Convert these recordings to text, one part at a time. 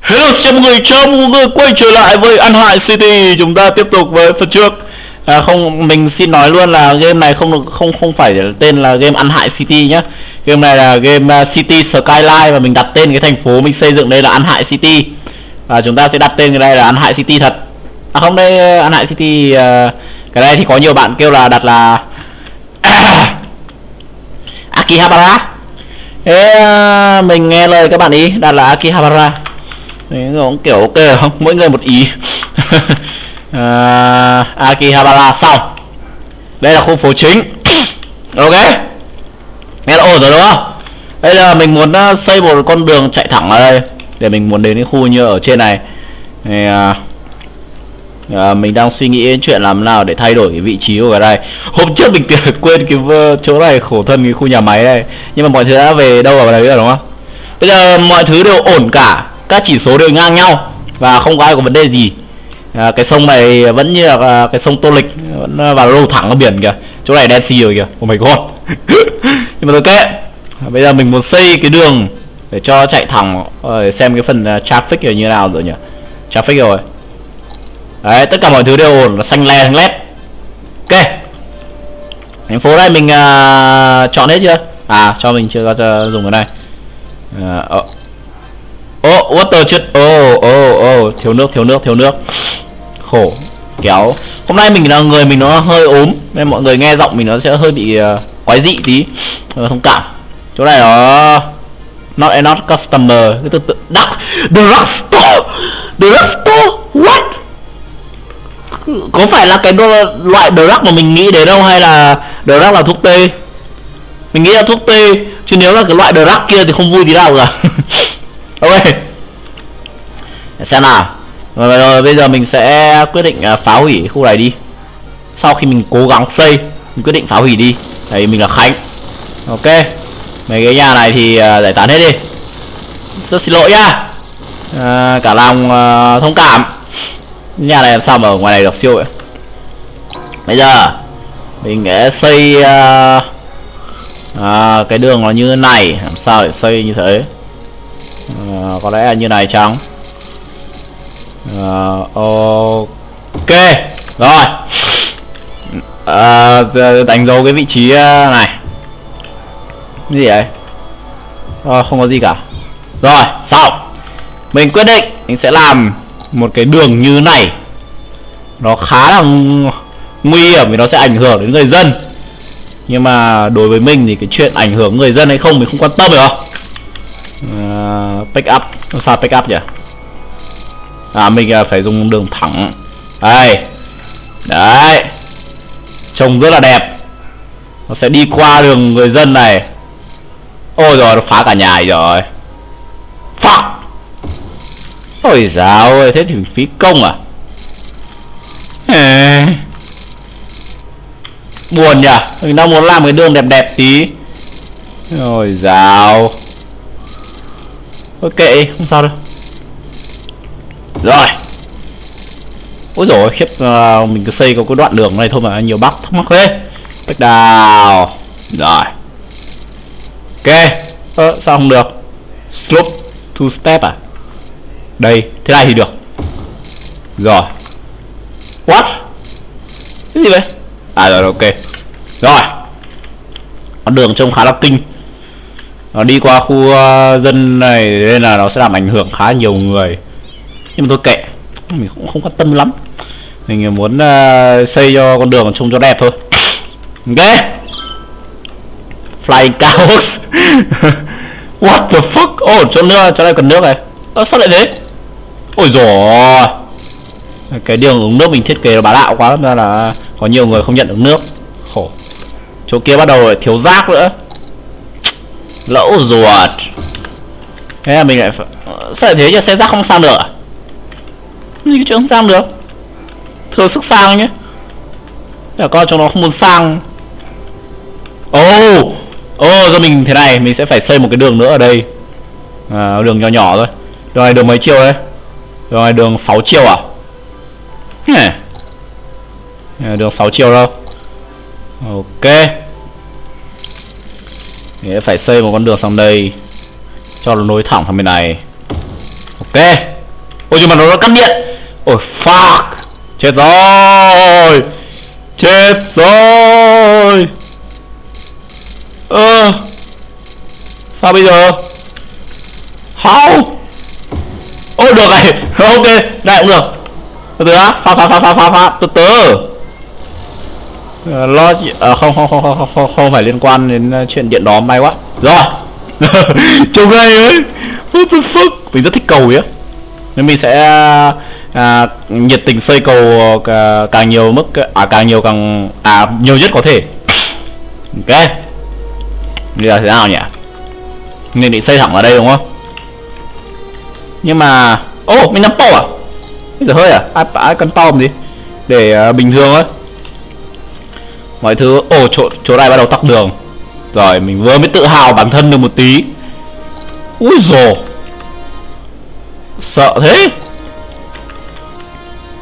Hello, chào mọi người, quay trở lại với Ăn Hoại City. Chúng ta tiếp tục với phần trước. Không, mình xin nói luôn là game này không phải tên là game Ăn Hại City nhá. Game này là game Cities Skyline và mình đặt tên cái thành phố mình xây dựng đây là Ăn Hại City. Và chúng ta sẽ đặt tên cái này là Ăn Hại City thật. À không, đây Ăn Hại City. Cái này thì có nhiều bạn kêu là đặt là Akihabara. Thế mình nghe lời các bạn ý đặt là Akihabara. Đấy, nó cũng kiểu ok không? Mỗi người một ý. Akihabara xong. Đây là khu phố chính. Ok, nghe là ổn rồi đúng không? Bây giờ mình muốn xây một con đường chạy thẳng ở đây để mình muốn đến cái khu như ở trên này. Thì, mình đang suy nghĩ đến chuyện làm nào để thay đổi cái vị trí của cái này. Hôm trước mình quên cái chỗ này, khổ thân cái khu nhà máy này. Nhưng mà mọi thứ đã về đâu vào đấy rồi đúng không? Bây giờ mọi thứ đều ổn cả, các chỉ số đều ngang nhau và không có ai có vấn đề gì. Cái sông này vẫn như là cái sông Tô Lịch, vẫn vào lâu thẳng ở biển kìa. Chỗ này đen xì rồi kìa, oh my god. Nhưng mà tôi kệ. Bây giờ mình muốn xây cái đường để cho chạy thẳng. Để xem cái phần traffic này như nào rồi nhỉ. Traffic rồi. Đấy, tất cả mọi thứ đều ổn, là xanh le xanh lét. Ok, thành phố này mình chọn hết chưa? À, cho mình chưa cho dùng cái này. Oh, water chết. Thiếu nước. Khổ kéo. Hôm nay mình là người mình nó hơi ốm nên mọi người nghe giọng mình nó sẽ hơi bị quái dị tí. Thông cảm. Chỗ này nó not and not customer. Cái từ drugstore. What? Có phải là cái loại drug mà mình nghĩ đến đâu, hay là drug là thuốc tê? Mình nghĩ là thuốc tê, chứ nếu là cái loại drug kia thì không vui tí nào cả. Ok, xem nào. Rồi bây giờ mình sẽ quyết định phá hủy khu này đi. Sau khi mình cố gắng xây, mình quyết định phá hủy đi. Đấy, mình là Khánh. Ok, mấy cái nhà này thì giải tán hết đi. Rất xin lỗi nha. Cả lòng thông cảm. Nhà này làm sao mà ở ngoài này được siêu vậy. Bây giờ mình sẽ xây cái đường nó như này. Làm sao để xây như thế? Có lẽ là như này chăng? Ok rồi, đánh dấu cái vị trí này. Cái gì đấy? Không có gì cả. Rồi xong, mình quyết định mình sẽ làm một cái đường như này. Nó khá là nguy hiểm vì nó sẽ ảnh hưởng đến người dân. Nhưng mà đối với mình thì cái chuyện ảnh hưởng người dân hay không mình không quan tâm được. Pick up, làm sao pick up nhỉ? À, mình phải dùng đường thẳng. Đây, đấy, trông rất là đẹp. Nó sẽ đi qua đường người dân này. Ôi rồi, nó phá cả nhà này rồi. Fuck. Ôi dào ơi, thế thì phí công à? Buồn nhỉ, mình đang muốn làm cái đường đẹp đẹp tí. Ôi dào. Ok, không sao đâu. Rồi. Ôi dồi, khiếp, mình cứ xây có cái đoạn đường này thôi mà nhiều bác thắc mắc thế. Bách đào. Rồi. Ok, sao không được? Slope 2 step à? Đây, thế này thì được. Rồi. What? Cái gì vậy? À rồi, ok. Rồi. Con đường trông khá là kinh. Nó đi qua khu dân này nên là nó sẽ làm ảnh hưởng khá nhiều người. Nhưng mà tôi kệ, mình cũng không quan tâm lắm. Mình muốn xây cho con đường trông cho đẹp thôi. Ok, flying cows. What the fuck. Ồ, chỗ nước, chỗ này cần nước này. Sao lại thế? Ôi dồi, cái đường uống nước mình thiết kế là bá đạo quá nên là có nhiều người không nhận được nước. Khổ. Chỗ kia bắt đầu thiếu rác nữa. Lỗ ruột. Thế là mình lại phải... Sao lại thế chứ? Xe rác không sang được à? Cái chuyện không sang được. Thừa sức sang nhé. Để coi cho nó không muốn sang. Rồi mình thế này. Mình sẽ phải xây một cái đường nữa ở đây. Đường nhỏ nhỏ thôi. Đường này đường mấy chiều đấy? Đường này đường 6 chiều à? Đường 6 chiều đâu. Ok, mình phải xây một con đường sang đây cho nó nối thẳng sang bên này. Ok, Ok. Ôi nhưng mà nó cắt điện. Ôi fuck. Chết rồi. Chết rồi. Sao bây giờ? How? Ô được này. Ok, này cũng được. Từ từ á, phá từ từ. Lo không phải liên quan đến chuyện điện đó, may quá. Rồi. Trông này ấy. What the fuck? Mình rất thích cầu ấy. Nên mình sẽ nhiệt tình xây cầu càng nhiều mức càng nhiều nhất có thể. Ok. Bây giờ thế nào nhỉ? Mình định xây thẳng vào đây đúng không? Nhưng mà ô mình nắm bao à? Bây giờ hơi à? Ai cần bao gì? Để bình thường ấy. Mọi thứ ồ chỗ này bắt đầu tắc đường. Rồi mình vừa mới tự hào bản thân được một tí. Úi dồi. Sợ thế.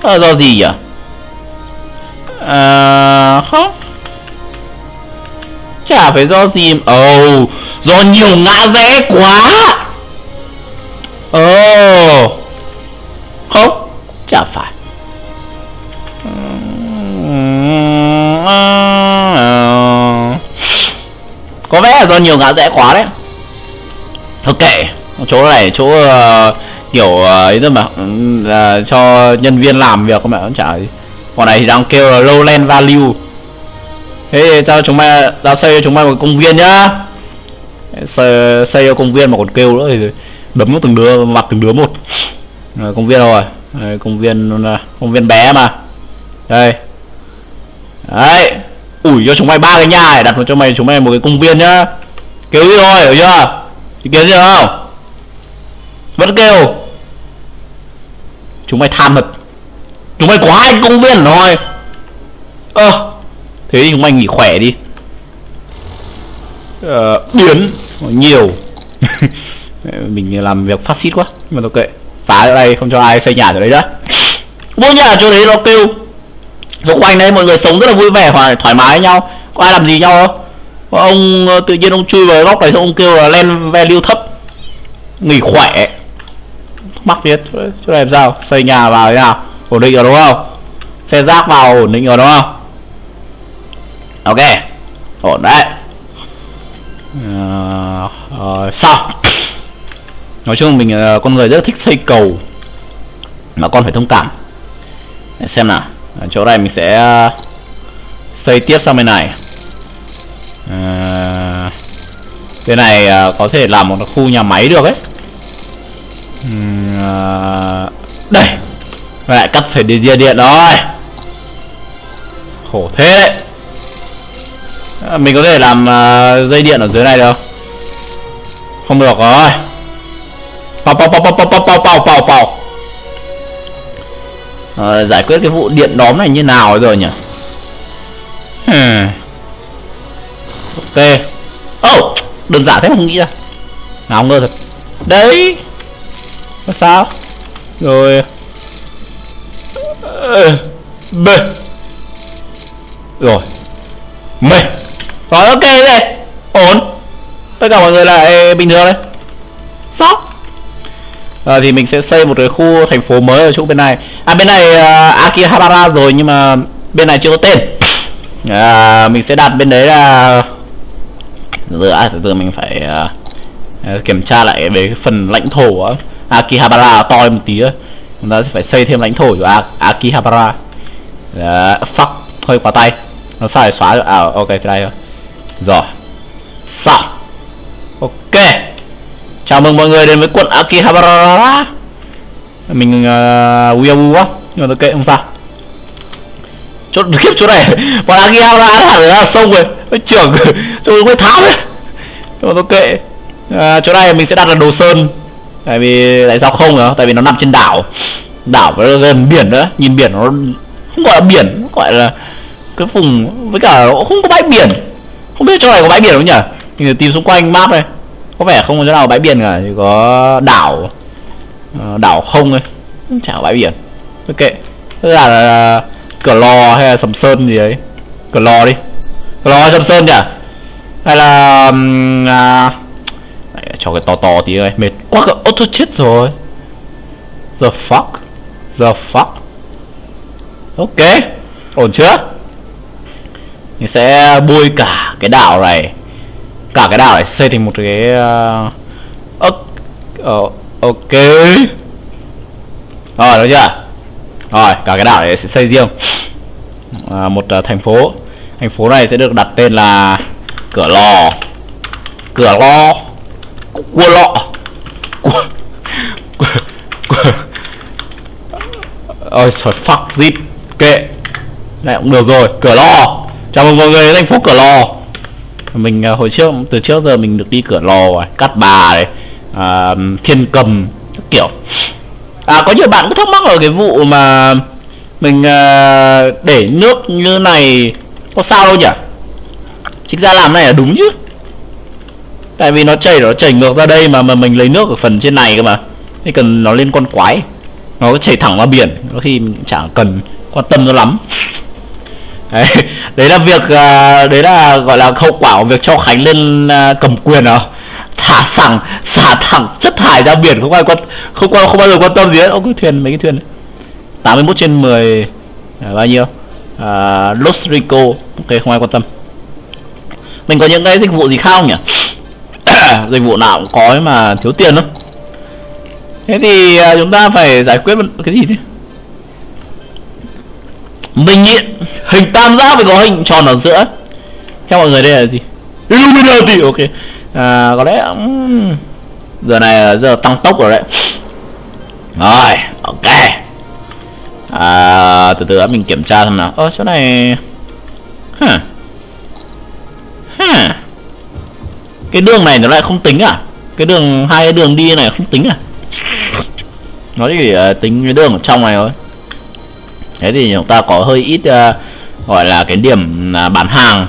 Do gì nhỉ? Không. Chả phải do gì. Do nhiều ngã rẽ quá. Không, chả phải. Có vẻ là do nhiều ngã rẽ quá đấy. Thôi kệ, chỗ này chỗ kiểu ấy thôi mà, cho nhân viên làm việc các bạn trả gì. Còn này thì đang kêu là lowland value. Thế tao chúng mày, tao xây cho chúng mày một công viên nhá. Xây cho công viên mà còn kêu nữa thì đấm từng đứa mặt từng đứa một. Rồi, công viên rồi, công viên bé mà. Đây. Đấy. Ủi cho chúng mày 3 cái nhà để đặt cho mày chúng mày một cái công viên nhá. Kêu đi rồi, hiểu chưa? Ý kiến gì không? Vẫn kêu. Chúng mày tham thật. Chúng mày có 2 công viên thôi. Thế thì chúng mày nghỉ khỏe đi. Biến nhiều. Mình làm việc phát xít quá. Nhưng mà nó kệ. Phá ở đây không cho ai xây nhà ở đấy đó. Mỗi nhà chỗ đấy nó kêu. Dọc quanh đấy mọi người sống rất là vui vẻ, thoải mái với nhau. Có ai làm gì nhau không? Ông tự nhiên ông chui vào góc này xong ông kêu là land value thấp. Nghỉ khỏe. Mắc thiệt. Chỗ này làm sao? Xây nhà vào thế nào? Ổn định rồi đúng không? Xe rác vào ổn định rồi đúng không? Ok. Ổn đấy. Sao? Nói chung mình con người rất thích xây cầu. Mà con phải thông cảm. Để xem nào. Ở chỗ này mình sẽ xây tiếp sang bên này. Cái này có thể làm một khu nhà máy được ấy. Đây. Lại cắt sợi điện rồi. Khổ thế đấy. Mình có thể làm dây điện ở dưới này được. Không được rồi. Giải quyết cái vụ điện đóm này như nào rồi nhỉ? Ok. Đơn giản thế mà không nghĩ ra. Nào không ngờ thật. Đấy. Nó sao? Rồi. B. Rồi. Mệt. Rồi ok rồi. Ổn. Tất cả mọi người lại bình thường đấy. Sao? Thì mình sẽ xây một cái khu thành phố mới ở chỗ bên này. Bên này Akihabara rồi nhưng mà bên này chưa có tên. Mình sẽ đặt bên đấy là từ từ mình phải kiểm tra lại về phần lãnh thổ á. Akihabara to một tí á. Chúng ta sẽ phải xây thêm lãnh thổ của Akihabara. Fuck, hơi quá tay. Nó sao để xóa được? Ok cái này rồi. Rồi. Sao? Ok. Chào mừng mọi người đến với quận Akihabara. Mình weeaboo quá, nhưng mà kệ không sao. Chốt kiếp chỗ này, bọn Akihabara thả ra sông rồi. Ôi trưởng, trông quên tháo đấy. Nhưng mà kệ. Chỗ này mình sẽ đặt là Đồ Sơn. Tại vì tại sao không nữa? Tại vì nó nằm trên đảo. Đảo gần biển nữa, nhìn biển nó không gọi là biển, nó gọi là cái vùng với cả nó không có bãi biển. Không biết chỗ này có bãi biển không nhỉ? Mình tìm xung quanh map này. Có vẻ không có chỗ nào bãi biển cả, chỉ có đảo. Đảo không ấy. Chả có bãi biển. Ok. Tức là Cửa Lò hay là Sầm Sơn gì đấy. Cửa Lò đi. Cửa Lò hay Sầm Sơn nhỉ? Hay là cho cái to tí ơi. Mệt quá cơ. Ô thôi chết rồi. The fuck. Ok, ổn chưa? Mình sẽ bôi cả cái đảo này, xây thành một cái ok. Rồi, đúng chưa? Rồi, cả cái đảo này sẽ xây riêng một thành phố. Thành phố này sẽ được đặt tên là Cửa Lò. Ôi trời, fuck zip. Kệ, này cũng được rồi. Cửa Lò. Chào mừng mọi người đến thành phố Cửa Lò. Mình hồi trước, từ trước giờ mình được đi Cửa Lò rồi, Cát Bà này, Thiên Cầm các kiểu. Có nhiều bạn cũng thắc mắc ở cái vụ mà mình để nước như này có sao đâu nhỉ? Chính ra làm này là đúng chứ, tại vì nó chảy ngược ra đây mà mình lấy nước ở phần trên này cơ mà. Thế cần nó lên con quái, nó chảy thẳng ra biển, có khi mình chẳng cần quan tâm nó lắm. Đấy là việc, đấy là gọi là hậu quả của việc cho Khánh lên cầm quyền à? Xả thẳng chất thải ra biển, không bao giờ quan tâm gì hết. Ô, cái thuyền, mấy cái thuyền 81/10 là bao nhiêu? Los Rico, ok, không ai quan tâm. Mình có những cái dịch vụ gì khác không nhỉ? Dịch vụ nào cũng có mà thiếu tiền lắm. Thế thì chúng ta phải giải quyết cái gì thế? Mình nghĩ hình tam giác phải có hình tròn ở giữa. Theo mọi người đây là gì? Illuminati, ok. Có lẽ giờ này là giờ tăng tốc rồi đấy. Rồi, ok. Từ từ mình kiểm tra xem nào. Chỗ này cái đường này nó lại không tính à? Cái đường, hai cái đường đi này không tính à? Nó chỉ tính cái đường ở trong này thôi. Thế thì chúng ta có hơi ít gọi là cái điểm bán hàng.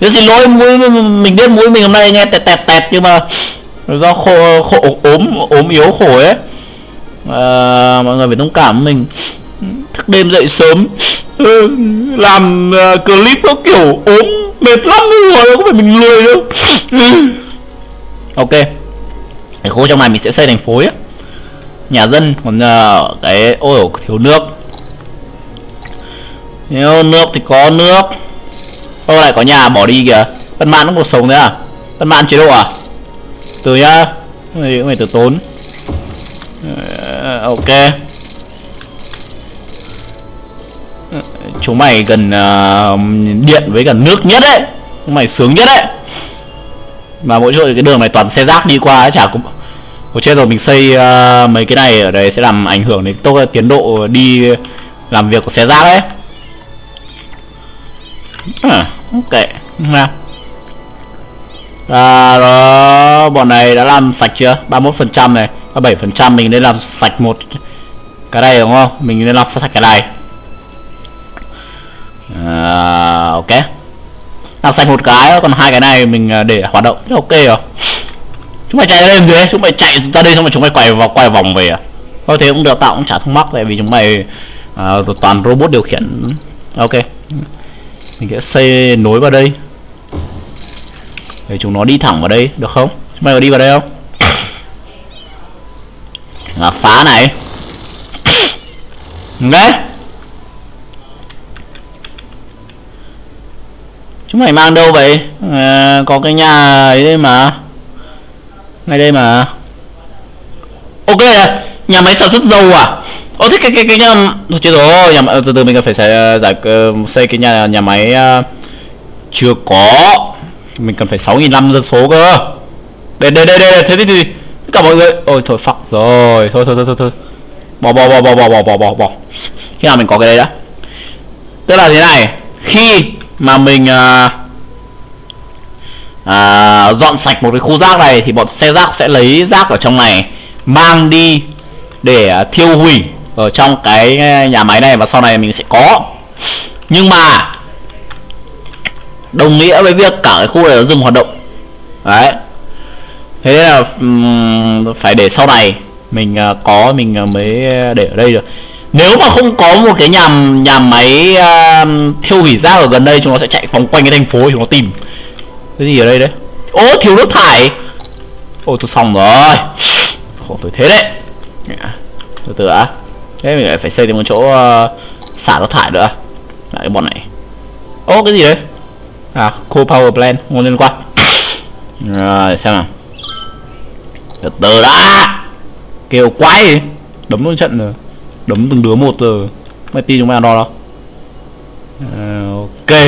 Thế xin lỗi, mình biết mũi mình hôm nay nghe tẹt nhưng mà do ốm yếu khổ ấy, mọi người phải thông cảm mình. Thức đêm dậy sớm làm clip nó kiểu ốm mệt lắm rồi, có phải mình lười đâu. Ok, cái khu trong này mình sẽ xây thành phố ấy, nhà dân. Còn cái ôi thiếu nước, nếu nước thì có nước. Ô, lại có nhà bỏ đi kìa. Tân Mạn cũng cuộc sống đấy à? Tân Mạn chế độ à? Từ nhá, mày cũng phải từ tốn. Ok, chúng mày gần điện với cả nước nhất đấy, chúng mày sướng nhất đấy. Mà mỗi chỗ cái đường này toàn xe rác đi qua ấy, chả cũng hồi chết rồi. Mình xây mấy cái này ở đây sẽ làm ảnh hưởng đến tiến độ đi làm việc của xe rác đấy. Ok, rồi bọn này đã làm sạch chưa? 31% này, 37%. Mình nên làm sạch một cái này đúng không? Mình nên làm sạch cái này. Ok, làm sạch một cái, còn hai cái này mình để hoạt động. Ok rồi. Chúng mày chạy ra đây làm gì đấy? Chúng mày chạy ra đây xong rồi chúng mày quay vòng về à? Thôi thế cũng được, tạo cũng chả thắc mắc, tại vì chúng mày toàn robot điều khiển. Ok, mình sẽ xây nối vào đây để chúng nó đi thẳng vào đây được không? Chúng mày có đi vào đây không? Là phá này đấy. Chúng mày mang đâu vậy? Có cái nhà ấy đây mà, ngay đây mà. Ok, nhà máy sản xuất dầu à? Ô, thích cái nhà... Thôi chết rồi, từ từ mình cần phải xây cái nhà máy. Chưa có, mình cần phải 6.500 dân số cơ. Đây, thế thì tất cả mọi người... Ôi thôi fuck rồi, thôi Bỏ. Khi nào mình có cái đấy đã. Tức là thế này, khi mà mình dọn sạch một cái khu rác này thì bọn xe rác sẽ lấy rác ở trong này mang đi để thiêu hủy ở trong cái nhà máy này, và sau này mình sẽ có. Nhưng mà đồng nghĩa với việc cả cái khu này nó dừng hoạt động đấy. Thế nên là phải để sau này mình có, mình mới để ở đây được. Nếu mà không có một cái nhà máy thiêu hủy rác ở gần đây, chúng nó sẽ chạy vòng quanh cái thành phố, chúng nó tìm cái gì ở đây đấy. Ô, thiếu nước thải. Ô, tôi xong rồi, khổ tôi thế đấy. từ từ đã. Thế mình lại phải xây thêm một chỗ xả rác thải nữa. Lại cái bọn này. Ô cái gì đấy? À, coal power plant không liên quan. Rồi xem nào. Từ từ đã. Kêu quái đấm luôn trận rồi. Đấm từng đứa một rồi. Mày tin chúng mày ăn đo đâu. Ok.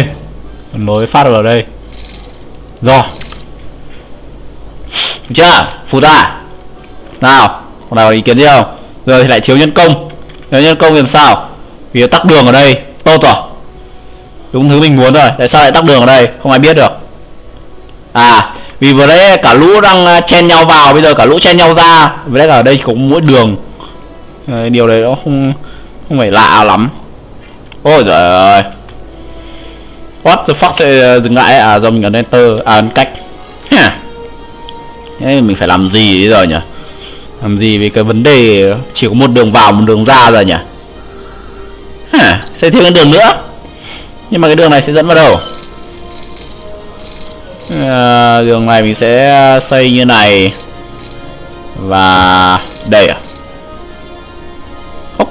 Nối phát vào đây. Rồi. Được chưa? Phụt ra. Nào, còn nào có ý kiến gì không? Giờ thì lại thiếu nhân công. Nếu nhân công thì làm sao? Vì tắc đường ở đây. Tốt rồi. Đúng thứ mình muốn rồi. Tại sao lại tắc đường ở đây? Không ai biết được. À, vì vừa đấy cả lũ đang chen nhau vào, bây giờ cả lũ chen nhau ra. Với lại ở đây cũng mỗi đường. Điều đấy nó không phải lạ lắm. Ôi giời ơi. What the fuck sẽ dừng lại. À do mình ấn enter. À ấn cách. Thế mình phải làm gì bây giờ nhỉ? Làm gì vì cái vấn đề chỉ có một đường vào một đường ra rồi nhỉ? Xây thêm cái đường nữa. Nhưng mà cái đường này sẽ dẫn vào đâu? Đường này mình sẽ xây như này. Và đây à? Ok.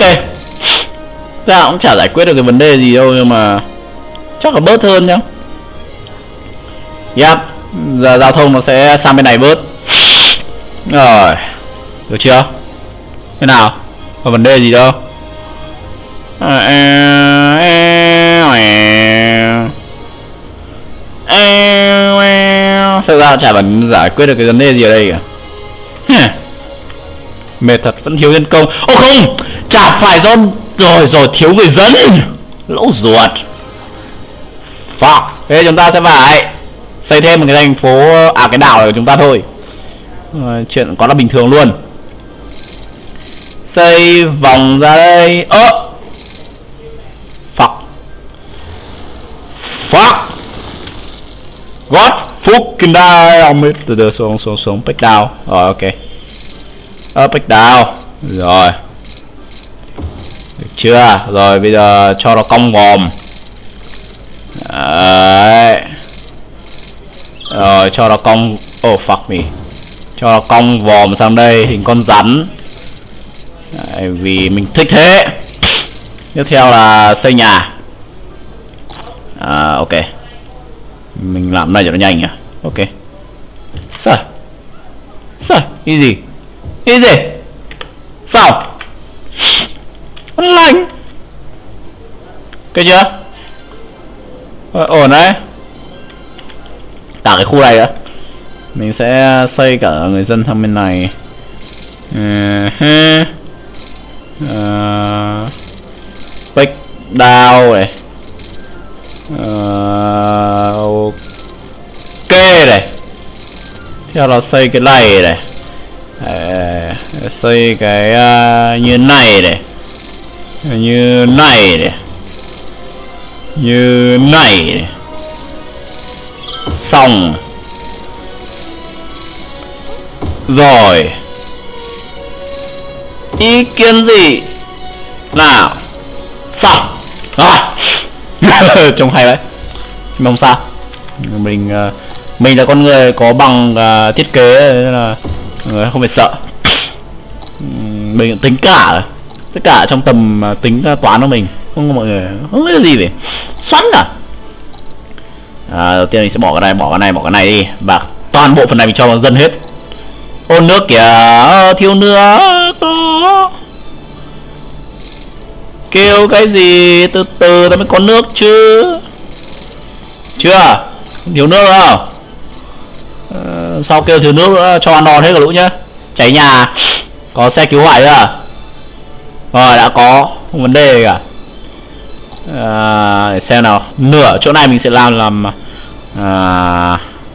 Ra cũng chả giải quyết được cái vấn đề gì đâu. Nhưng mà chắc là bớt hơn nhá. Yep. Giờ giao thông nó sẽ sang bên này bớt. Rồi. Được chưa? Thế nào? Có vấn đề gì đâu. Thật ra chả bản giải quyết được cái vấn đề gì ở đây kìa. Mệt thật, vẫn thiếu nhân công. Ô không, chả phải do. Rồi thiếu người dân. Lỗ ruột. Fuck. Thế chúng ta sẽ phải xây thêm một cái thành phố. À cái đảo của chúng ta thôi. Chuyện có là bình thường luôn. Xây vòng ra đây. Ơ fuck. Fuck. God fucking die. Từ từ xuống back down. Rồi ok. Back down. Rồi. Được chưa? Rồi bây giờ cho nó cong vòm. Đấy. Rồi cho nó cong. Oh fuck me. Cho nó cong vòm sang đây. Hình con rắn. Đấy, vì mình thích thế. Tiếp theo là xây nhà. À ok. Mình làm này cho nó nhanh nhỉ. Ok. Sao? Easy. Sao? Nó lành. Cái chưa? Ổn đấy. Cả cái khu này nữa. Mình sẽ xây cả người dân sang bên này. Pick down này. Ok này. Theo là xây cái này này. Xây cái như này này. Như này này. Như này này. Xong. Rồi. Ý kiến gì? Nào. Xong. Rồi. Trông hay đấy. Mong sao. Mình là con người có bằng thiết kế nên là người không phải sợ. Mình tính cả tất cả trong tầm tính toán của mình. Không mọi người không biết gì vậy. Xoắn cả. Đầu tiên mình sẽ bỏ cái này đi. Và toàn bộ phần này mình cho vào dân hết. Ô nước kìa, thiếu nước to. Kêu cái gì, từ từ ta mới có nước chứ. Chưa, thiếu nước nữa không? Sao kêu thiếu nước nữa, cho ăn đòn hết cả lũ nhá. Cháy nhà, có xe cứu hỏa chưa? Rồi đã có, không vấn đề gì cả. Để xem nào, nửa chỗ này mình sẽ làm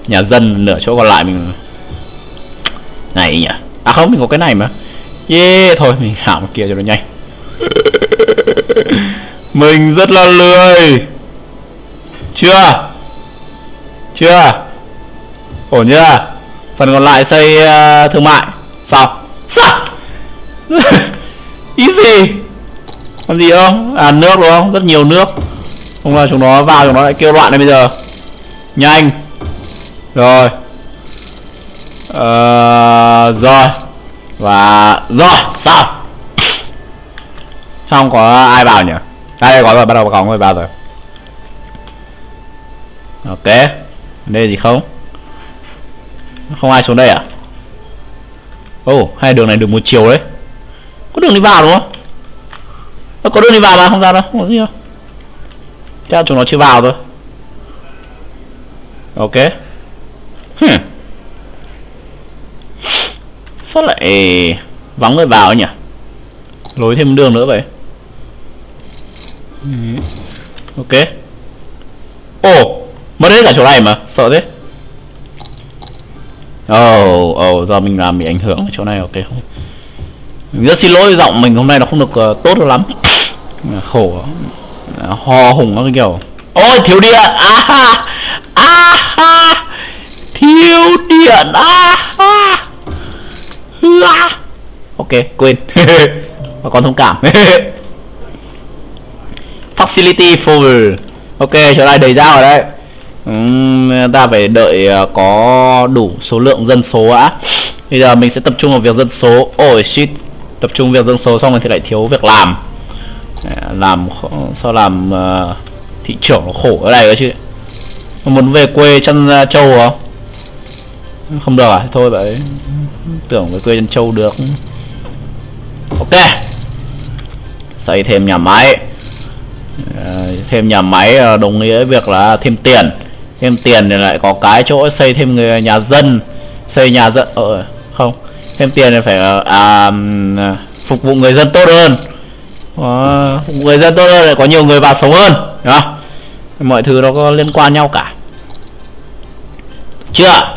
nhà dân, nửa chỗ còn lại mình này nhỉ. À không, mình có cái này mà. Yeah, thôi mình hảo một kia cho nó nhanh. Mình rất là lười. Chưa. Ổn chưa? Phần còn lại xây thương mại. Sao? Easy. Còn gì không? À nước đúng không? Rất nhiều nước. Không là chúng nó vào chúng nó lại kêu loạn đây bây giờ. Nhanh. Rồi. Rồi. Và rồi. Sao? Không có ai vào nhỉ? Đây gọi rồi, bắt đầu có người vào rồi. Ok, đây gì không? Không ai xuống đây à? Ồ, hai đường này được một chiều đấy. Có đường đi vào đúng không? Có đường đi vào mà không ra đâu, không có gì đâu. Chắc là chúng nó chưa vào thôi. Ok. Sao lại vắng người vào ấy nhỉ? Lối thêm đường nữa vậy. Ok. Ồ, mất hết cả chỗ này mà, sợ thế. Ồ, do mình làm bị ảnh hưởng ở chỗ này. Ok, không. Mình rất xin lỗi, giọng mình hôm nay nó không được tốt lắm. Khổ. Ho hùng nó cái kiểu. Ôi, thiếu điện. Thiếu điện. Ok, quên. Và con thông cảm. Facility full. Ok, chỗ này đầy dao rồi đấy. Ta phải đợi có đủ số lượng dân số đã. Bây giờ mình sẽ tập trung vào việc dân số. Ôi shit, tập trung việc dân số xong rồi thì lại thiếu việc làm. Sao làm thị trưởng nó khổ ở đây cơ chứ. Muốn về quê chăn trâu không? Không được à? Thôi vậy. Tưởng về quê chăn trâu được. Ok, xây thêm nhà máy. Thêm nhà máy đồng nghĩa với việc là thêm tiền. Thêm tiền thì lại có cái chỗ xây thêm người nhà dân. Xây nhà dân không. Thêm tiền thì phải phục vụ người dân tốt hơn. Phục vụ người dân tốt hơn lại có nhiều người vào sống hơn. Đúng không? Mọi thứ nó có liên quan nhau cả. Chưa?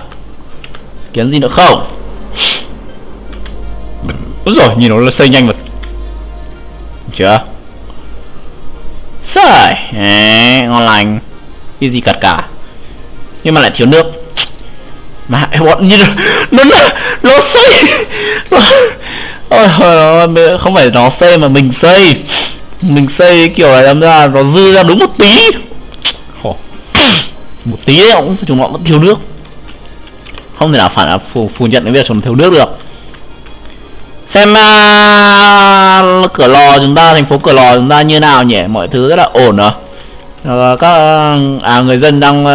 Kiến gì nữa không? Úi dồi, nhìn nó xây nhanh mà. Chưa? Sợi ngon lành. Cái gì cật cả. Nhưng mà lại thiếu nước. Mà bọn như nó xây. Ôi, không phải nó xây mà mình xây. Mình xây kiểu này làm ra nó dư ra đúng một tí. Khổ. Một tí đấy, chúng nó vẫn thiếu nước. Không thể nào phải phủ nhận cái việc chúng nó thiếu nước được. Xem Cửa Lò chúng ta, thành phố Cửa Lò chúng ta như nào nhỉ? Mọi thứ rất là ổn rồi. Các người dân đang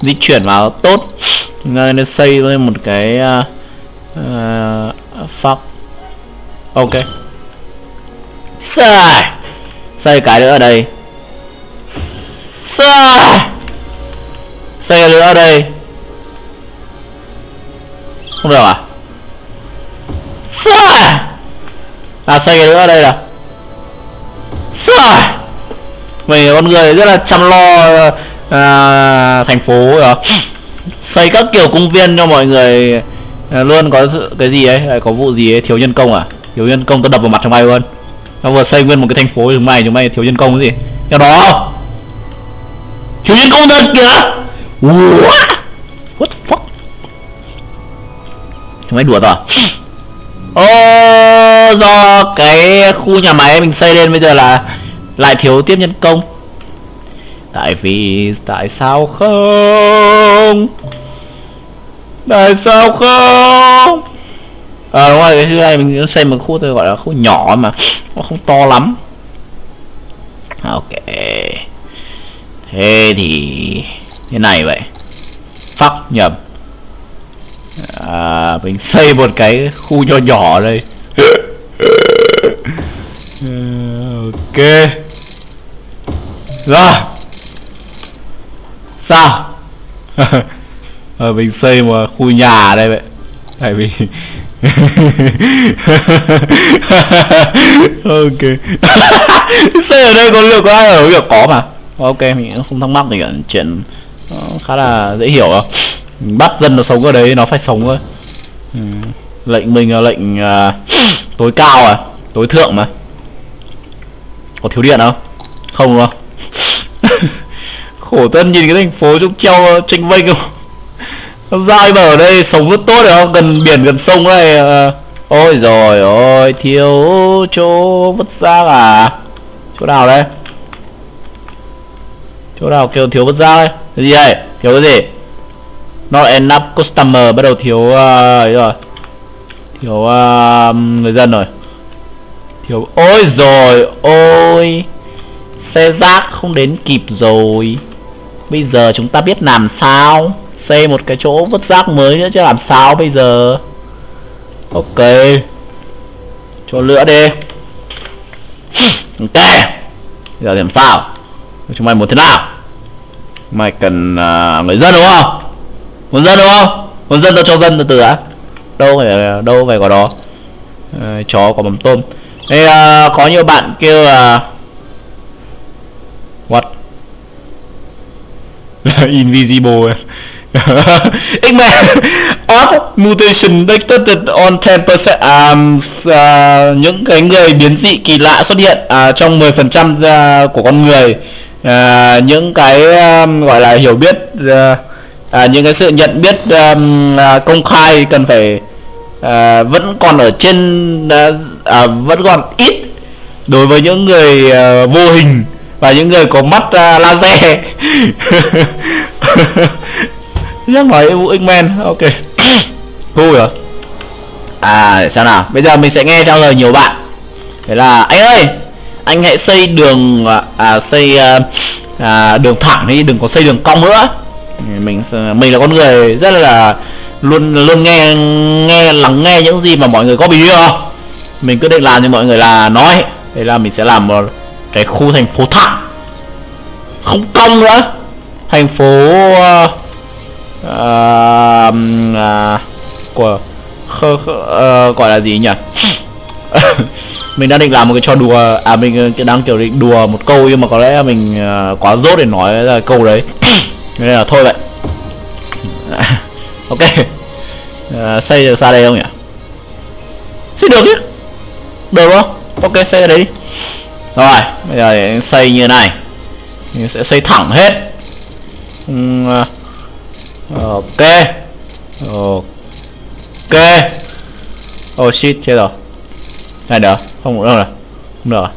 di chuyển vào tốt. Nên xây lên một cái fuck. Ok. Xây cái nữa ở đây. Xây nữa ở đây. Không được à? Xây cái nữa ở đây là mình con người rất là chăm lo thành phố rồi. Xây các kiểu công viên cho mọi người luôn. Có cái gì ấy, có vụ gì ấy, thiếu nhân công à? Thiếu nhân công tao đập vào mặt cho mày luôn. Nó vừa xây nguyên một cái thành phố của chúng mày thiếu nhân công cái gì? Theo đó thiếu nhân công thật kìa. What the fuck? Chúng mày đùa tao à? Do cái khu nhà máy mình xây lên bây giờ là lại thiếu tiếp nhân công. Tại sao không? Đúng rồi, cái thứ này mình xây một khu tôi gọi là khu nhỏ mà. Nó không to lắm. Ok. Thế thì thế này vậy. Fuck, nhầm. Mình xây một cái khu nhỏ nhỏ đây. Ok. Rồi. Sao? Mình xây một khu nhà ở đây vậy. Tại vì ok. Xây ở đây có liệu có ai ở việc có mà. Ok, mình cũng không thắc mắc gì cả, chuyện khá là dễ hiểu không? Mình bắt dân nó sống ở đấy, nó phải sống thôi. Lệnh mình là lệnh tối cao à, tối thượng mà. Có thiếu điện không? Không đúng không? Khổ thân nhìn cái thành phố trông treo chênh vênh không? Nó dai mà ở đây sống rất tốt được không? Gần biển gần sông này. Ôi rồi ôi, thiếu chỗ vứt rác à? Chỗ nào đây? Chỗ nào kêu thiếu vứt rác đây? Cái gì đây? Thiếu cái gì? Not enough customer, bắt đầu thiếu ấy rồi. Thiếu người dân rồi. Thiếu... Ôi rồi ôi, xe rác không đến kịp rồi. Bây giờ chúng ta biết làm sao, xây một cái chỗ vứt rác mới nữa chứ làm sao bây giờ. Ok, chỗ lửa đi. Ok, bây giờ làm sao? Chúng mày muốn thế nào? Mày cần người dân đúng không? Muốn dân đúng không? Muốn dân tao cho dân từ từ đã. Đâu phải có đó. Chó có mắm tôm. Ê, có nhiều bạn kêu là what? Invisible. X-Men Odd Mutation detected on 10%. Những cái người biến dị kỳ lạ xuất hiện trong 10% của con người. Những cái gọi là hiểu biết, những cái sự nhận biết công khai cần phải vẫn còn ở trên, vẫn còn ít đối với những người vô hình và những người có mắt laser. Nhắc nói X-Men, ok. Cool rồi. Để xem nào. Bây giờ mình sẽ nghe theo lời nhiều bạn. Thế là anh ơi, anh hãy xây đường đường thẳng đi, đừng có xây đường cong nữa. Mình là con người rất là luôn lắng nghe những gì mà mọi người có bình không. Mình quyết định làm như mọi người là nói. Thế là mình sẽ làm một cái khu thành phố thẳng, không cong nữa. Thành phố của gọi là gì nhỉ? Mình đang định làm một cái trò đùa, mình đang kiểu định đùa một câu nhưng mà có lẽ mình quá dốt để nói ra câu đấy. Nên là thôi vậy. Ok, xây được xa đây không nhỉ? Xây được chứ? Được không? Ok, xây ra đấy đi. Rồi, bây giờ để xây như này. Mình sẽ xây thẳng hết. Ok. Ok. Oh shit, chết rồi. Này được, không được rồi. Không được rồi.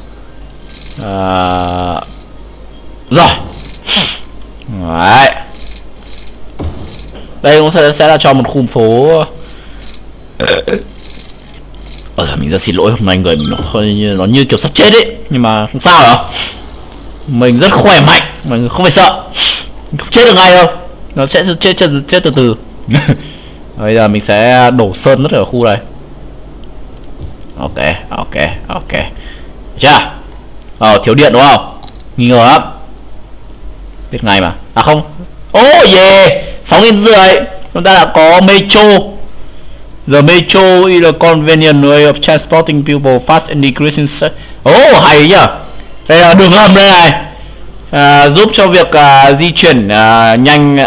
Rồi. Đấy. Đây cũng sẽ là cho một khu phố. Mình rất xin lỗi hôm nay người mình nó như kiểu sắp chết ấy. Nhưng mà không sao đâu. Mình rất khỏe mạnh, mình không phải sợ. Không chết được ngay đâu. Nó sẽ chết từ từ. Bây giờ mình sẽ đổ sơn rất ở khu này. Ok. Chà. Thiếu điện đúng không? Nghi ngờ lắm. Biết ngay mà. À không. Yeah, 6.500. Chúng ta đã có metro. The metro is a convenient way of transporting people fast and decreasing. Hay nhỉ. Đây là đường hầm đây này. Giúp cho việc di chuyển nhanh,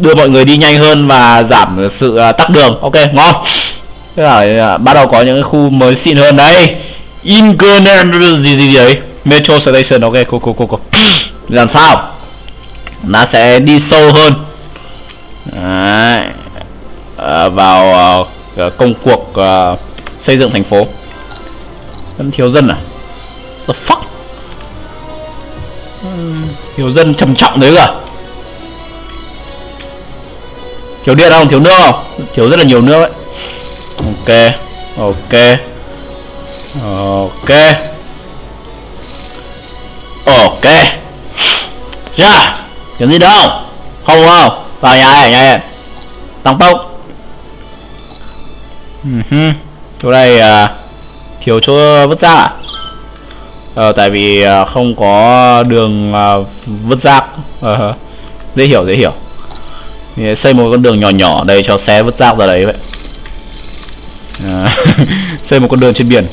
đưa mọi người đi nhanh hơn và giảm sự tắc đường. Ok, ngon. Thế là bắt đầu có những cái khu mới xịn hơn đấy. Inconvenient gì đấy. Metro station. Ok, cô. Làm sao? Nó sẽ đi sâu hơn. Đấy. Vào công cuộc xây dựng thành phố. Vẫn thiếu dân à? The fuck? Thiếu dân trầm trọng đấy cả. Thiếu điện không? Thiếu nước không? Thiếu rất là nhiều nước đấy. Ok. Ra. Kiếm gì đâu? Không không? Vào nhà này, tăng tốc. Chỗ này thiếu chỗ vứt rác à? Tại vì không có đường vứt rác. Dễ hiểu. Thì xây một con đường nhỏ đây cho xe vứt rác ra đấy vậy. Xây một con đường trên biển.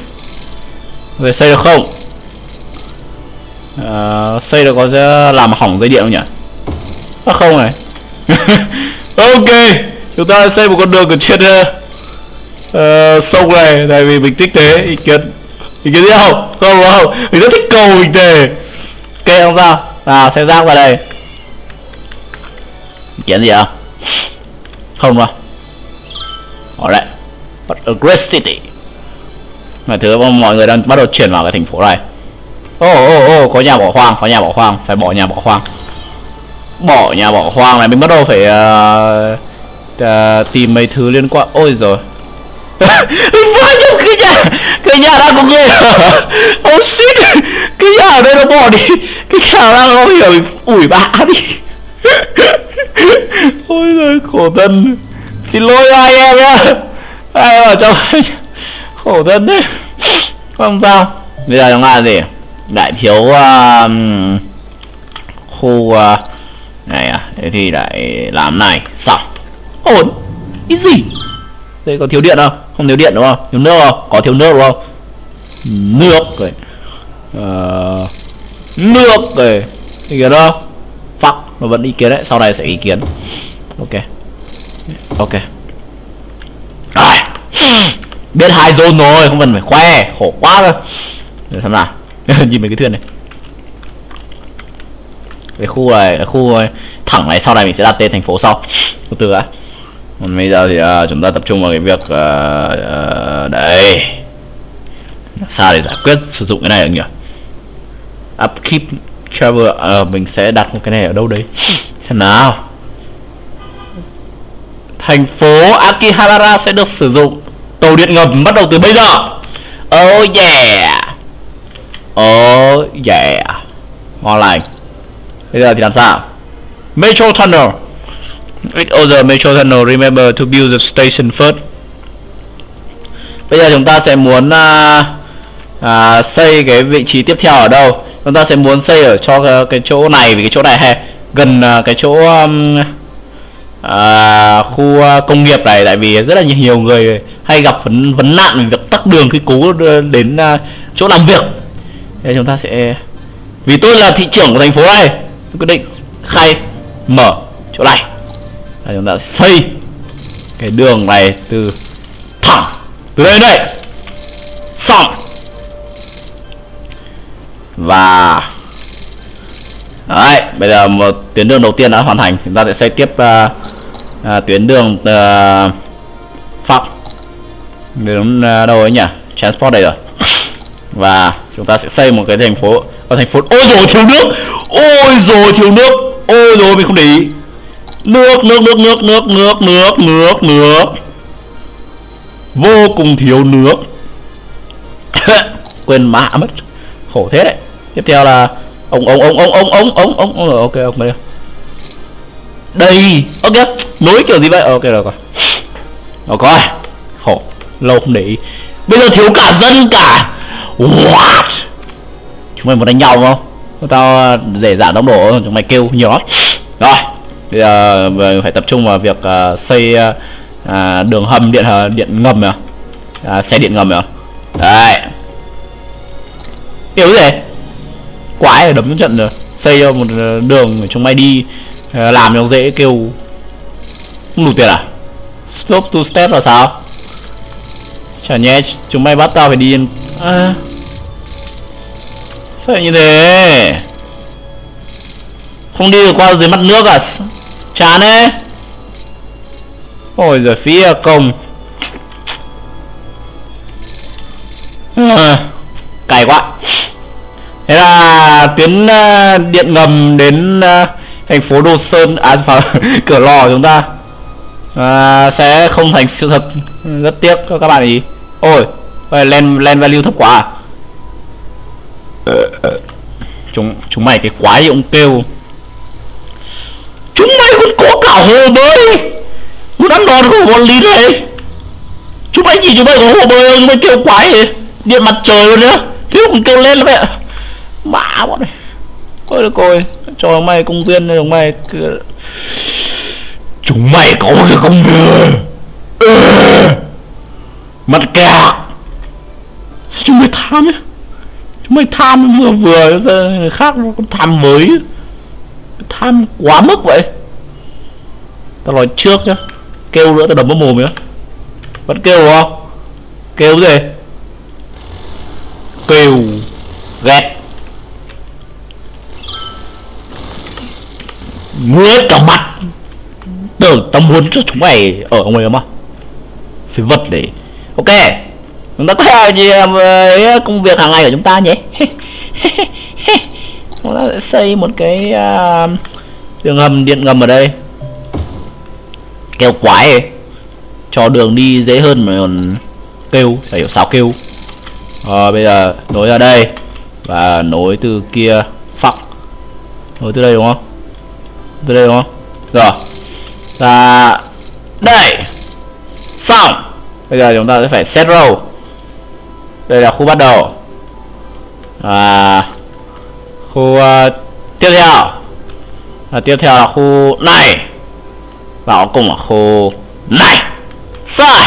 Rồi xây được không? Xây được có làm hỏng dây điện không nhỉ? Không này. Ok, chúng ta xây một con đường ở trên sông này. Tại vì mình thích thế. Ý kiến gì không? Không. Mình rất thích cầu mình thế. Ok, không sao? Nào, xe rác vào đây. Ý kiến gì không? Không đâu. Bỏ lại. A great city. Mọi thứ mọi người đang bắt đầu chuyển vào cái thành phố này. Có nhà bỏ hoang, phải bỏ nhà bỏ hoang. Bỏ nhà bỏ hoang này, mình bắt đầu phải tìm mấy thứ liên quan. Ôi rồi. Cái nhà đang có người. Oh shit, cái nhà ở đây nó bỏ đi. Cái nhà đang nó hiểu ủi bã đi. Ôi giời, khổ thân. Xin lỗi hai em nhá. Ai ở trong khổ thân đấy. Không sao. Bây giờ chúng ta gì? Đại thiếu khu này à? Thế thì lại làm này xong. Ổn. Cái gì? Đây có thiếu điện không? Không thiếu điện đúng không? Thiếu nước không? Có thiếu nước đúng không? Nước rồi. Nước rồi. Ý kiến không? Fuck, nó vẫn ý kiến đấy, sau này sẽ ý kiến. Ok. Ok. Rồi. Biết hai zone rồi, không cần phải khoe, khổ quá rồi. Để xem nào. Nhìn mấy cái thuyền này. Cái khu này thẳng này sau này mình sẽ đặt tên thành phố sau. Từ từ đã. Còn bây giờ thì chúng ta tập trung vào cái việc đấy sao để giải quyết sử dụng cái này được nhỉ? Upkeep travel, mình sẽ đặt một cái này ở đâu đấy xem nào. Thành phố Akihabara sẽ được sử dụng tàu điện ngầm bắt đầu từ bây giờ. Oh yeah, oh yeah, ngon lành. Bây giờ thì làm sao? Metro Tunnel. With other metro tunnel, remember to build the station first. Bây giờ chúng ta sẽ muốn xây cái vị trí tiếp theo ở đâu? Chúng ta sẽ muốn xây ở cho cái chỗ này, vì cái chỗ này hay gần cái chỗ khu công nghiệp này, tại vì rất là nhiều người hay gặp vấn nạn về việc tắc đường khi cố đến chỗ làm việc. Thế chúng ta sẽ, vì tôi là thị trưởng của thành phố này, tôi quyết định khai mở chỗ này. Là chúng ta xây cái đường này từ thẳng từ đây đến đây xong. Và đấy, bây giờ một tuyến đường đầu tiên đã hoàn thành. Chúng ta sẽ xây tiếp tuyến đường Pháp đến đâu ấy nhỉ? Transport đây rồi. Và chúng ta sẽ xây một cái thành phố ở thành phố. Ôi rồi thiếu nước, ôi rồi thiếu nước, ôi rồi mình không để ý. Nước vô cùng thiếu nước. Quên mạ mất, khổ thế đấy. Tiếp theo là ông ok, ông đây đây, ok, nối kiểu gì vậy? Ok rồi, coi rồi, coi, khổ, lâu không để ý. Bây giờ thiếu cả dân cả. What, chúng mày muốn đánh nhau không? Tao để giảm tốc độ, chúng mày kêu nhiều lắm rồi. Bây giờ mình phải tập trung vào việc xây đường hầm điện ngầm rồi, xe điện ngầm rồi. Đấy. Yếu gì? Quái rồi, đấm trận rồi. Xây cho một đường để chúng mày đi làm cho dễ kêu. Không đủ tiền à? Stop to step là sao? Chả nhé, chúng mày bắt tao phải đi sao lại như thế? Không đi được qua dưới mặt nước à? Chán ấy. Ôi giời, phí công. Cày quá. Thế là tuyến điện ngầm đến thành phố Đồ Sơn, Cửa Lò chúng ta sẽ không thành sự thật. Rất tiếc các bạn ý. Ôi, land value thấp quá à? Chúng mày cái quái gì ông kêu. Chúng mày còn có cả hồ bơi, muốn ăn đòn của bọn lính đấy. Chúng mày nhìn chúng mày có hồ bơi, chúng mày kêu quái gì? Điện mặt trời luôn nữa, thế còn kêu lên lắm mẹ. Mã bọn này. Thôi được rồi, cho chúng mày công viên này, chúng mày có một cái công viên. Mặt kẹt. Chúng mày tham ấy. Chúng mày tham vừa khác, còn tham mới. Tham quá mức vậy. Tao nói trước nhá, kêu nữa tao đấm vào mồm nhá. Vẫn kêu đúng không? Kêu gì? Kêu ghét. Nguyên cả mặt. Tưởng tao muốn cho chúng mày ở ngoài không à? Phải vật để. Ok, chúng ta có gì công việc hàng ngày của chúng ta nhé. Chúng ta sẽ xây một cái đường hầm điện ngầm ở đây. Kêu quái ấy. Cho đường đi dễ hơn mà còn kêu, phải hiểu sao kêu. Rồi bây giờ nối ra đây và nối từ kia, phẳng nối từ đây đúng không, từ đây đúng không, rồi ra đây xong. Bây giờ chúng ta sẽ phải set row. Đây là khu bắt đầu và khu tiếp theo, và tiếp theo là khu này và cuối cùng là khu này. Sai.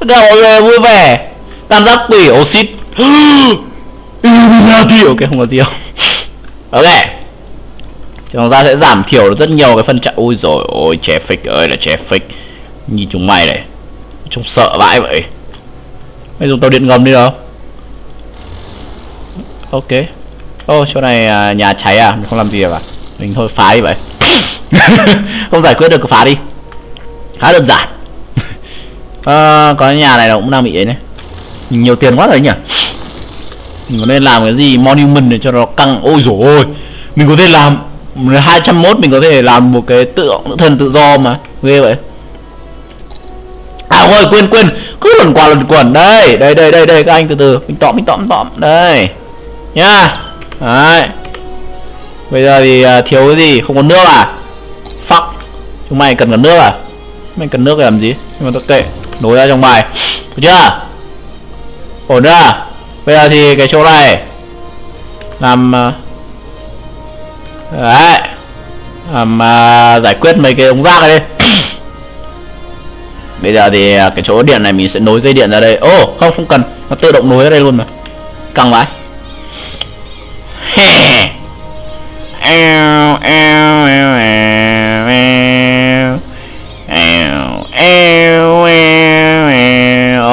Tất cả mọi người vui vẻ. Tam giác quỷ oxit. Illuminati. Ok không có tiêu. Ok. Chúng ta sẽ giảm thiểu được rất nhiều cái phân trạng. Ui rồi, ôi traffic ơi là traffic. Nhìn chúng mày này. Chúng sợ vãi vậy. Mày dùng tàu điện ngầm đi đâu. Ok. Ô chỗ này nhà cháy à, mình không làm gì cả. Mình thôi phá đi vậy. Không giải quyết được cứ phá đi. Khá đơn giản. Có nhà này nó cũng đang bị ấy này. Nhìn nhiều tiền quá rồi nhỉ. Mình có nên làm cái gì monument để cho nó căng. Ôi dồi ôi. Mình có thể làm 201, mình có thể làm một cái tượng thần tự do mà. Ghê vậy. À ôi quên. Cứ luẩn quẩn đây. Đây các anh từ từ. Mình tóm. Đây. Nha. Đấy. Bây giờ thì thiếu cái gì. Không có nước à. Fuck. Chúng mày cần nước à. Mày cần nước để làm gì. Nhưng mà tôi kệ. Nối ra trong bài. Được chưa. Ổn chưa. Bây giờ thì cái chỗ này làm đấy, làm giải quyết mấy cái ống rác này đi. Bây giờ thì cái chỗ điện này mình sẽ nối dây điện ra đây. Ô không cần, nó tự động nối ra đây luôn mà. Căng vãi.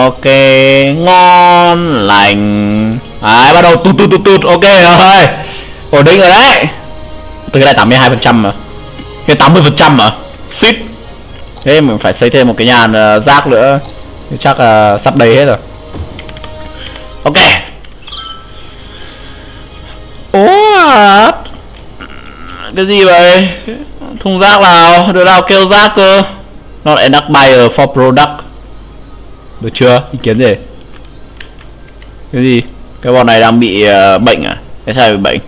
Ok, ngon lành. Đấy, bắt đầu tụt. Ok rồi. Ổn định rồi đấy. Từ cái này 82% mà. Cái 80% mà. Shit. Thế mình phải xây thêm một cái nhà rác nữa. Chắc là sắp đầy hết rồi. Ok. Ủa. Cái gì vậy? Thùng rác nào? Đứa nào kêu rác cơ? Not enough buyer for product. Được chưa? Ý kiến gì? Cái gì? Cái bọn này đang bị bệnh à? Cái sao bị bệnh?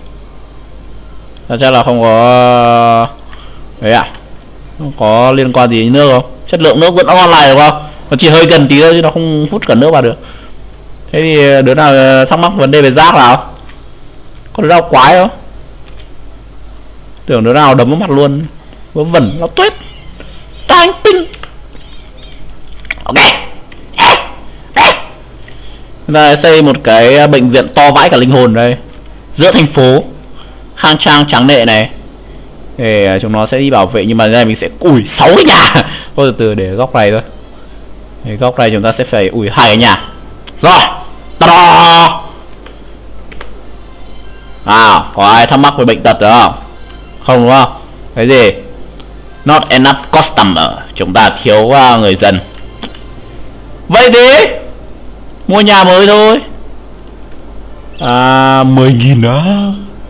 Chắc là không có... Đấy à? Không có liên quan gì đến nước không? Chất lượng nước vẫn online được không? Nó chỉ hơi gần tí thôi chứ nó không hút cả nước vào được. Thế thì đứa nào thắc mắc vấn đề về rác nào? Có đứa nào quái không? Tưởng đứa nào đấm vào mặt luôn. Vớ vẩn, nó tuyết. Tang tinh. Ok. Chúng ta xây một cái bệnh viện to vãi cả linh hồn đây. Giữa thành phố. Khang trang trắng nệ này. Để chúng nó sẽ đi bảo vệ. Nhưng mà đây mình sẽ ủi 6 cái nhà. Thôi từ để góc này thôi. Để góc này chúng ta sẽ phải ủi 2 cái nhà. Rồi. Ta-da! À, có ai thắc mắc về bệnh tật nữa không? Không đúng không? Cái gì? Not enough customer. Chúng ta thiếu người dân. Vậy thì mua nhà mới thôi. À 10.000 á.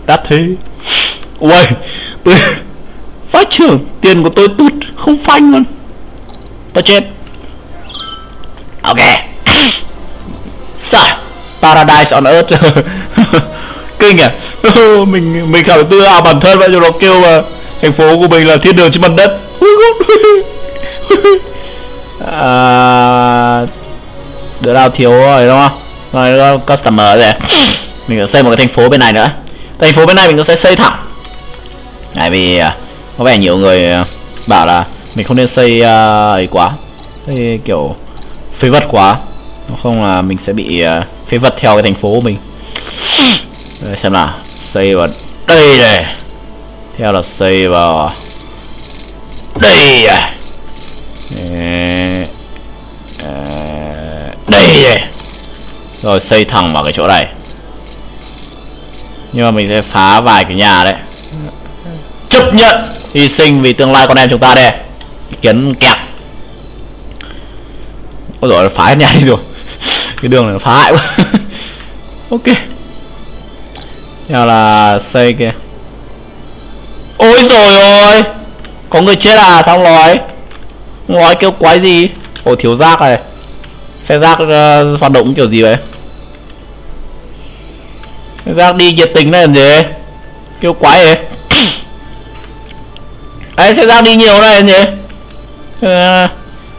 Đắt thế. Uầy. Phát trưởng. Tiền của tôi tút. Không phanh luôn. Tôi chết. Ok. Sao Paradise on Earth. Kinh à. Mình khảo tư à bản thân vậy. Cho nó kêu mà thành phố của mình là thiên đường trên mặt đất. Đứa nào thiếu rồi đúng không? Rồi customer rồi. Mình sẽ xây một cái thành phố bên này nữa. Thành phố bên này mình cũng sẽ xây thẳng. Tại vì có vẻ nhiều người bảo là mình không nên xây ấy quá. Xây kiểu phế vật quá. Không là mình sẽ bị phế vật theo cái thành phố của mình. Đây, xem nào. Xây vào đây này. Theo là xây vào đây này. Rồi xây thẳng vào cái chỗ này. Nhưng mà mình sẽ phá vài cái nhà đấy. Chấp nhận hy sinh vì tương lai con em chúng ta đây. Ý kiến kẹt. Ôi dồi, phá hết nhà đi rồi. Cái đường này nó phá hại quá. Ok. Theo là xây kìa. Ôi dồi ôi. Có người chết à? Thằng lói. Lói kêu quái gì. Ôi thiếu rác này. Xe rác hoạt động kiểu gì vậy? Giác đi nhiệt tình này làm gì? Kêu quái vậy? Đấy, sẽ Giác đi nhiều này làm gì?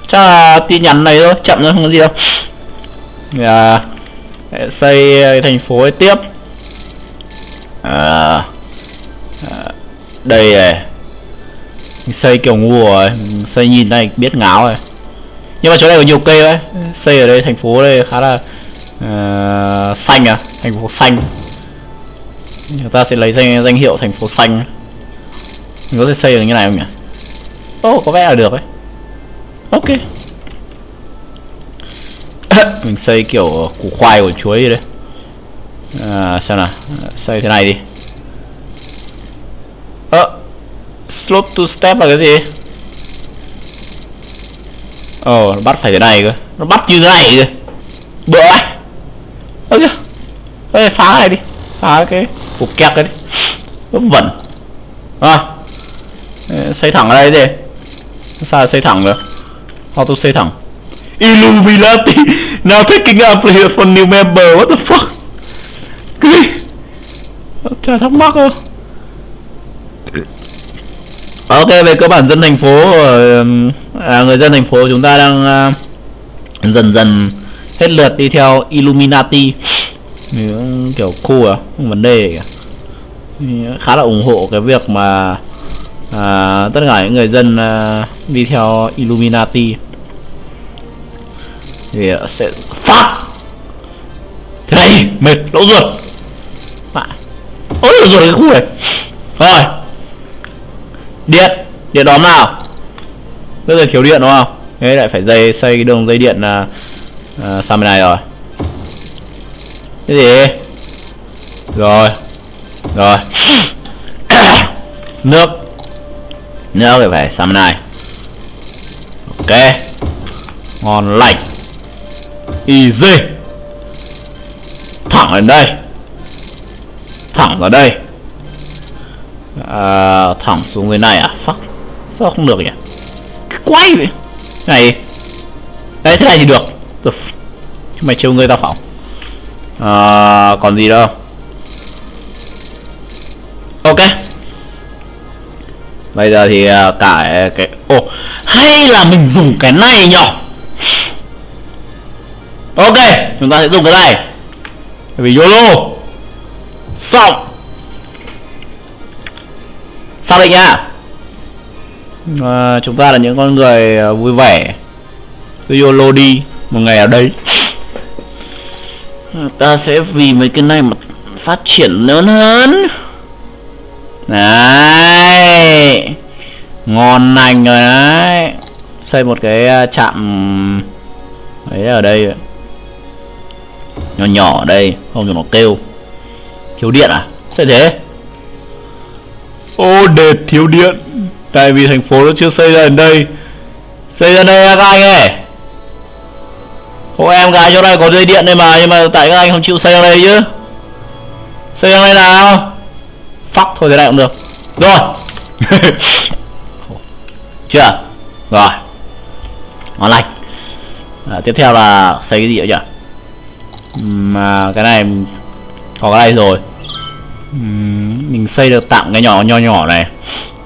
Chắc là tin nhắn này thôi, chậm thôi, không có gì đâu. Xây thành phố ấy tiếp. Đây này. Mình xây kiểu ngu rồi, mình xây nhìn này biết ngáo rồi. Nhưng mà chỗ này có nhiều cây đấy. Xây ở đây thành phố đây khá là xanh à, thành phố xanh. Người ta sẽ lấy danh hiệu thành phố xanh. Mình có thể xây được như này không nhỉ? Ô, có vẻ là được đấy. Ok. Mình xây kiểu củ khoai của chuối gì đấy. Xem nào, xây thế này đi. Slope to step là cái gì? Ồ, nó bắt phải thế này cơ. Nó bắt như thế này kìa. Bựa ấy. Ơ kìa. Ê, phá cái này đi. Phá cái cục kẹt cái đi. Nó vẩn. Xây thẳng ở đây gì? Sao là xây thẳng được? How to xây thẳng? Illuminati now taking up here for new member. What the fuck? Cái trời thắc mắc không? Ok, về cơ bản dân thành phố, người dân thành phố chúng ta đang dần dần hết lượt đi theo Illuminati. Kiểu cool à, không vấn đề kìa. Khá là ủng hộ cái việc mà tất cả những người dân đi theo Illuminati thì sẽ phát thế này, mệt lỗ ruột. Ôi lỗ ruột cái khu này. Rồi điện đóm nào, rất là thiếu điện đúng không? Thế lại phải xây cái đường dây điện sang bên này rồi. Cái gì? Rồi nước thì phải sang bên này. Ok, ngon lành, easy, thẳng lên đây, thẳng vào đây. Thẳng xuống dưới này à? Fuck, sao không được nhỉ? Cái quái vậy này. Đấy, thế này thì được. Mày trêu người ta phỏng. Còn gì đâu. Ok, bây giờ thì cả cái hay là mình dùng cái này nhỉ. Ok, chúng ta sẽ dùng cái này vì YOLO. Xong. Xác định nhá, chúng ta là những con người vui vẻ. YOLO đi, một ngày ở đây ta sẽ vì mấy cái này mà phát triển lớn hơn. Đấy, ngon lành rồi đấy. Xây một cái trạm đấy ở đây vậy. Nhỏ nhỏ ở đây, không cho nó kêu. Thiếu điện à? Sao thế? Ô, đệt thiếu điện. Tại vì thành phố nó chưa xây ra đến đây. Xây ra đây các anh ơi. Hộ em gái chỗ này có dây điện đây mà. Nhưng mà tại các anh không chịu xây ra đây chứ. Xây ra đây nào. Fuck, thôi thế này cũng được. Rồi. Chưa. Rồi. Ngon lành. Tiếp theo là xây cái gì vậy nhỉ? Mà cái này có cái này rồi. Mình xây được tạm cái nhỏ này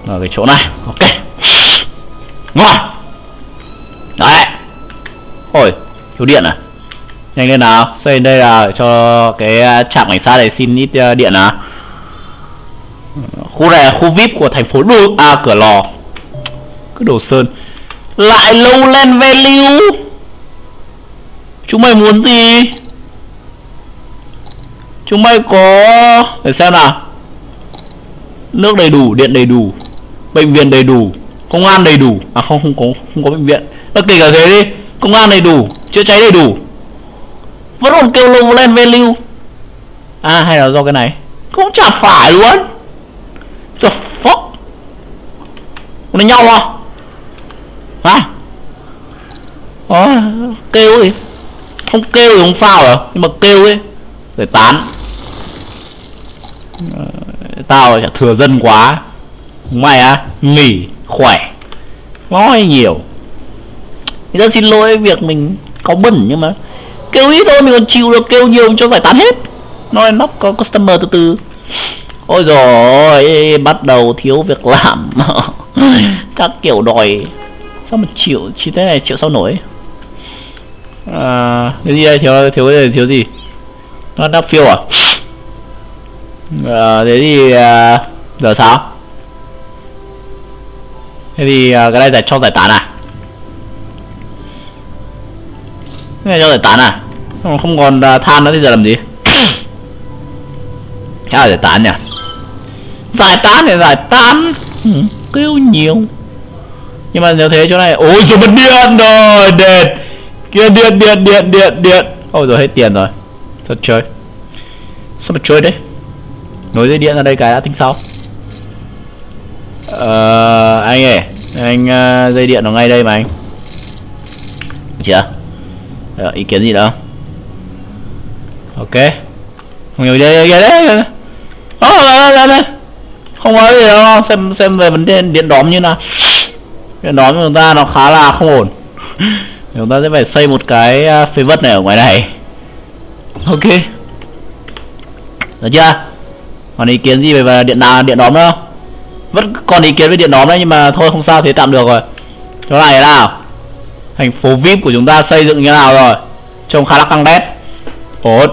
ở cái chỗ này. Ok, ngon đấy. Ôi, thiếu điện à, nhanh lên nào. Xây đây là cho cái trạm cảnh sát này xin ít điện à. Khu này là khu VIP của thành phố Cửa Lò. Cứ Đồ Sơn lại lâu lên value. Chúng mày muốn gì? Chúng mày có... để xem nào. Nước đầy đủ, điện đầy đủ, bệnh viện đầy đủ, công an đầy đủ. À không, không có bệnh viện. Tất kể cả thế đi. Công an đầy đủ, chữa cháy đầy đủ. Vẫn còn kêu low land value. À hay là do cái này. Cũng chả phải luôn. The fuck. Nó nhau à? Hả? Kêu gì? Không kêu thì không sao à? Nhưng mà kêu ấy rồi tán. Tao chả thừa dân quá. Mày à, nghỉ khỏe nói nhiều. Mình rất xin lỗi việc mình có bẩn nhưng mà kêu ít thôi mình còn chịu được, kêu nhiều cho giải tán hết. nói nóc có customer từ từ. Ôi rồi bắt đầu thiếu việc làm. Các kiểu đòi sao mà chịu chi thế này, chịu sao nổi. Cái gì đây, thiếu gì, nó đã phiêu à? Thế thì giờ sao? Thế thì cái này giải cho giải tán à? Cái này cho giải tán à? Không còn than nữa thì giờ làm gì? Khá là giải tán nhỉ? Giải tán thì giải tán kêu nhiều. Nhưng mà nếu thế chỗ này, ôi trời mất điện rồi, đệt. Kia điện. Ôi rồi hết tiền rồi. Thật chơi. Sao mà chơi đấy? Nối dây điện ra đây cái đã tính sau. Anh ơi, anh dây điện nó ngay đây mà anh. Chưa? Được, ý kiến gì đâu? Ok. Không hiểu gì đấy. Không có gì đâu, xem về vấn đề điện đóm như nào. Điện đóm của chúng ta nó khá là không ổn. Chúng ta sẽ phải xây một cái phế vật này ở ngoài này. Ok. Được chưa? Còn ý kiến gì về điện đóm nữa không? Vẫn còn ý kiến về điện đóm đấy, nhưng mà thôi không sao, thế tạm được rồi. Chỗ này thế nào? Thành phố VIP của chúng ta xây dựng như nào rồi? Trông khá là căng đét. Ổn.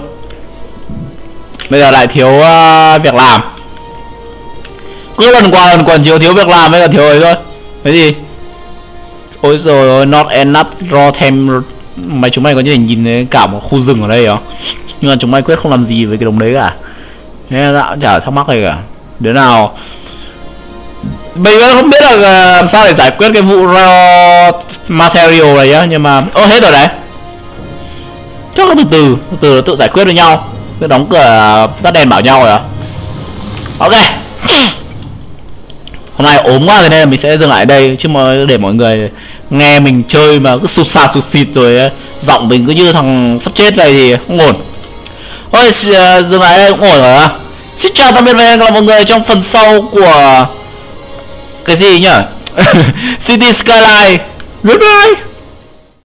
Bây giờ lại thiếu việc làm. Cứ lần quần thiếu việc làm mới là thiếu ấy thôi. Cái gì? Ôi rồi ôi, not enough raw time. Mà chúng mày có thể nhìn thấy cả một khu rừng ở đây không? Nhưng mà chúng mày quyết không làm gì với cái đống đấy cả. Thế là cũng chả thắc mắc gì cả. Đứa nào mình vẫn không biết là làm sao để giải quyết cái vụ raw material này nhá. Nhưng mà hết rồi đấy. Chắc là từ từ tự giải quyết với nhau. Cứ đóng cửa tắt đèn bảo nhau rồi đó. Ok. Hôm nay ốm quá rồi nên là mình sẽ dừng lại đây, chứ mà để mọi người nghe mình chơi mà cứ sụt sạt sụt xịt rồi giọng mình cứ như thằng sắp chết này thì không ổn. Thôi dừng lại đây cũng ổn rồi đó. Xin chào tạm biệt và hẹn gặp lại mọi người trong phần sau của cái gì nhỉ? Cities: Skyline. Goodbye.